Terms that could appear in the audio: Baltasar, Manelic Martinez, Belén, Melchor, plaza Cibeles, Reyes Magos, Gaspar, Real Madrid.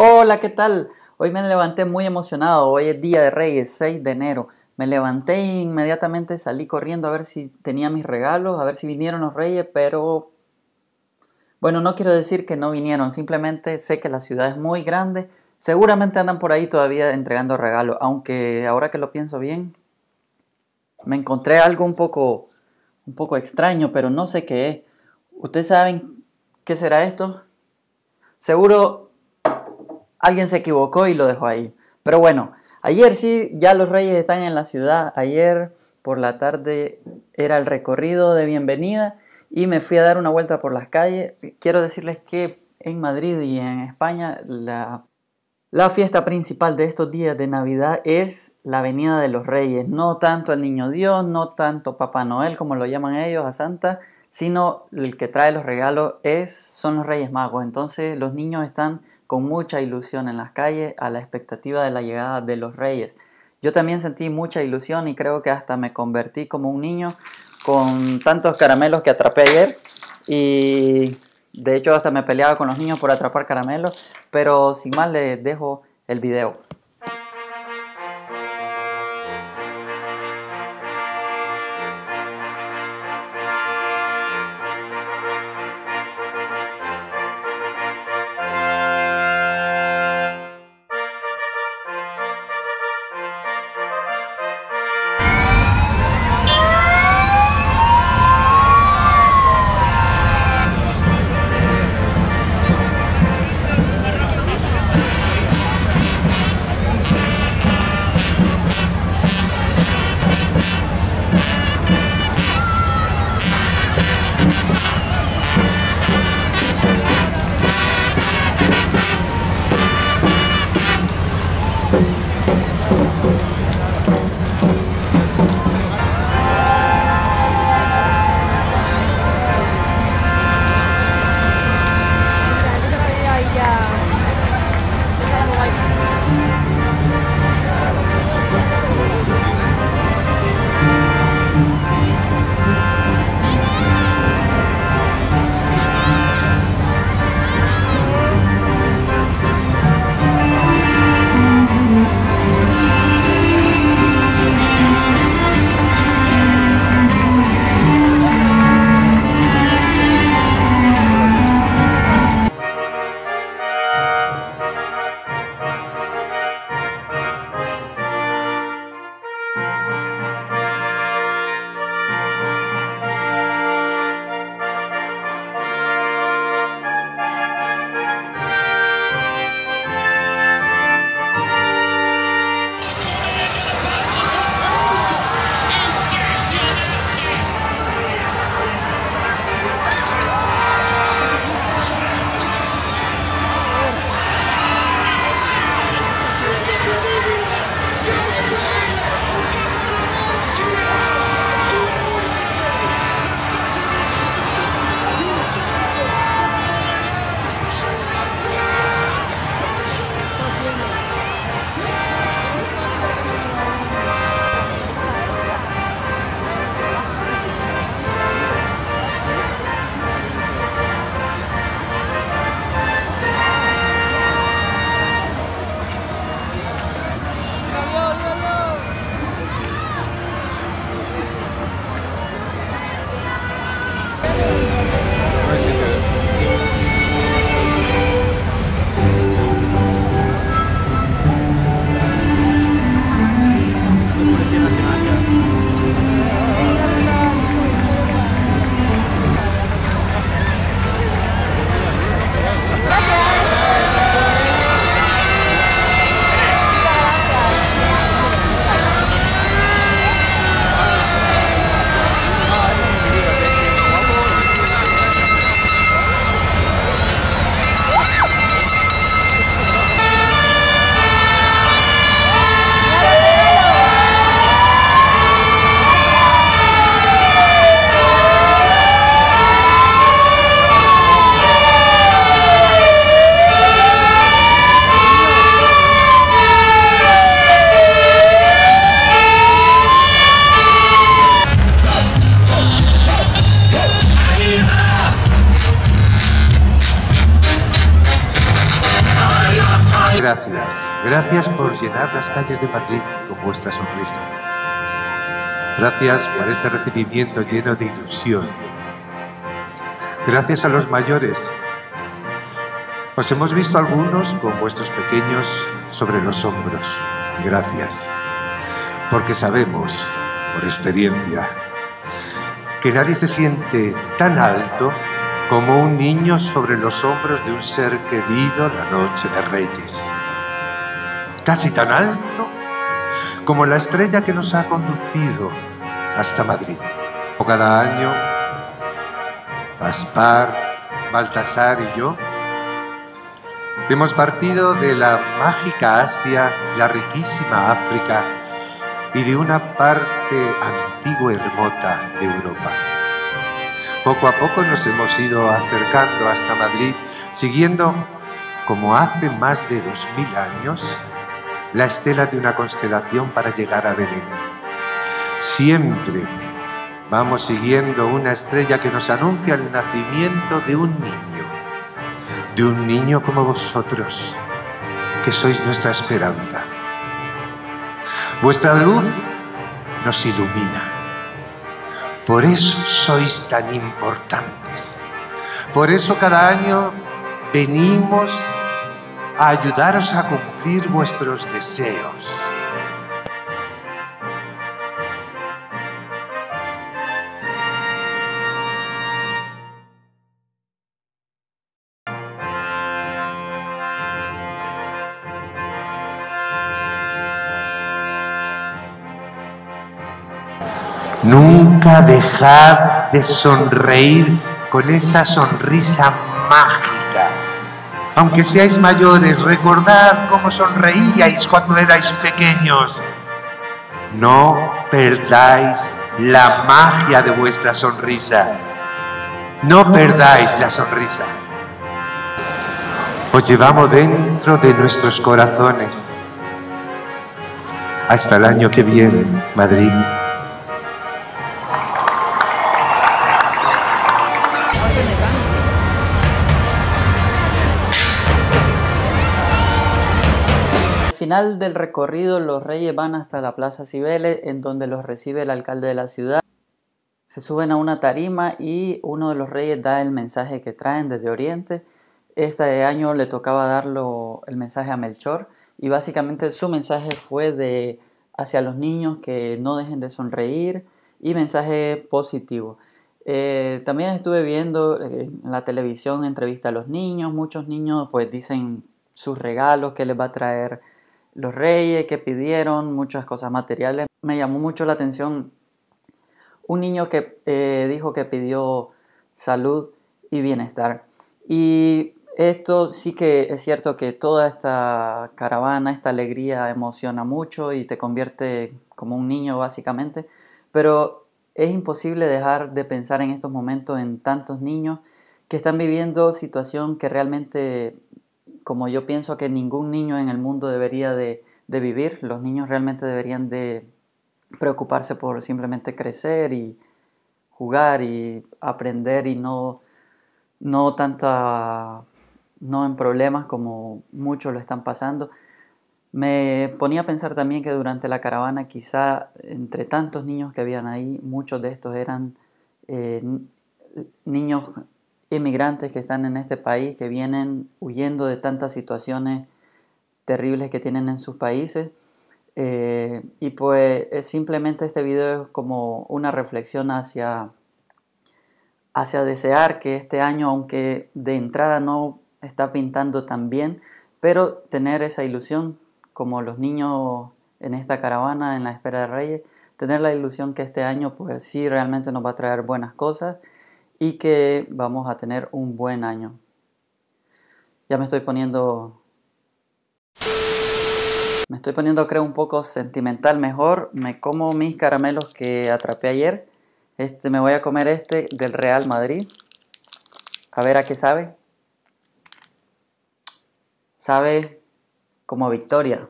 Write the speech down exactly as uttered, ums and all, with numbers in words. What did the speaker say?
Hola, ¿qué tal? Hoy me levanté muy emocionado, hoy es Día de Reyes, seis de enero. Me levanté e inmediatamente salí corriendo a ver si tenía mis regalos, a ver si vinieron los Reyes, pero... Bueno, no quiero decir que no vinieron, simplemente sé que la ciudad es muy grande. Seguramente andan por ahí todavía entregando regalos, aunque ahora que lo pienso bien, me encontré algo un poco, un poco extraño, pero no sé qué es. ¿Ustedes saben qué será esto? Seguro... alguien se equivocó y lo dejó ahí. Pero bueno, ayer sí, ya los Reyes están en la ciudad. Ayer por la tarde era el recorrido de bienvenida y me fui a dar una vuelta por las calles. Quiero decirles que en Madrid y en España la, la fiesta principal de estos días de Navidad es la venida de los Reyes. No tanto el Niño Dios, no tanto Papá Noel, como lo llaman ellos, a Santa, sino el que trae los regalos es, son los Reyes Magos. Entonces los niños están con mucha ilusión en las calles a la expectativa de la llegada de los Reyes. Yo también sentí mucha ilusión y creo que hasta me convertí como un niño con tantos caramelos que atrapé ayer, y de hecho hasta me peleaba con los niños por atrapar caramelos, pero sin más les dejo el video. gracias. Gracias por llenar las calles de Madrid con vuestra sonrisa. Gracias por este recibimiento lleno de ilusión. Gracias a los mayores. Os hemos visto algunos con vuestros pequeños sobre los hombros. Gracias. Porque sabemos, por experiencia, que nadie se siente tan alto como un niño sobre los hombros de un ser querido la noche de Reyes. Casi tan alto como la estrella que nos ha conducido hasta Madrid. O cada año, Gaspar, Baltasar y yo hemos partido de la mágica Asia, la riquísima África y de una parte antigua y remota de Europa. Poco a poco nos hemos ido acercando hasta Madrid, siguiendo, como hace más de dos mil años, la estela de una constelación para llegar a Belén. Siempre vamos siguiendo una estrella que nos anuncia el nacimiento de un niño, de un niño como vosotros, que sois nuestra esperanza. Vuestra luz nos ilumina. Por eso sois tan importantes. Por eso cada año venimos a ayudaros a cumplir vuestros deseos. Nunca dejad de sonreír con esa sonrisa mágica. Aunque seáis mayores, recordad cómo sonreíais cuando erais pequeños. No perdáis la magia de vuestra sonrisa. No perdáis la sonrisa. Os llevamos dentro de nuestros corazones. Hasta el año que viene, Madrid. Al final del recorrido, los reyes van hasta la plaza Cibeles, en donde los recibe el alcalde de la ciudad. Se suben a una tarima y uno de los reyes da el mensaje que traen desde Oriente. Este año le tocaba darlo el mensaje a Melchor, y básicamente su mensaje fue de hacia los niños que no dejen de sonreír, y mensaje positivo. Eh, también estuve viendo en la televisión entrevista a los niños. Muchos niños pues dicen sus regalos, qué les va a traer los reyes, que pidieron, muchas cosas materiales. Me llamó mucho la atención un niño que eh, dijo que pidió salud y bienestar. Y esto sí que es cierto, que toda esta caravana, esta alegría emociona mucho y te convierte como un niño básicamente. Pero es imposible dejar de pensar en estos momentos en tantos niños que están viviendo situación que realmente, como yo pienso que ningún niño en el mundo debería de, de vivir. Los niños realmente deberían de preocuparse por simplemente crecer y jugar y aprender, y no, no, tanta, no en problemas como muchos lo están pasando. Me ponía a pensar también que durante la caravana, quizá entre tantos niños que habían ahí, muchos de estos eran eh, niños inmigrantes que están en este país, que vienen huyendo de tantas situaciones terribles que tienen en sus países. Eh, y pues es simplemente, este video es como una reflexión hacia, hacia desear que este año, aunque de entrada no está pintando tan bien, pero tener esa ilusión, como los niños en esta caravana en la espera de Reyes, tener la ilusión que este año pues sí realmente nos va a traer buenas cosas, y que vamos a tener un buen año. Ya me estoy poniendo... Me estoy poniendo, creo, un poco sentimental. Mejor me como mis caramelos que atrapé ayer. Este, me voy a comer este del Real Madrid. A ver a qué sabe. Sabe como victoria.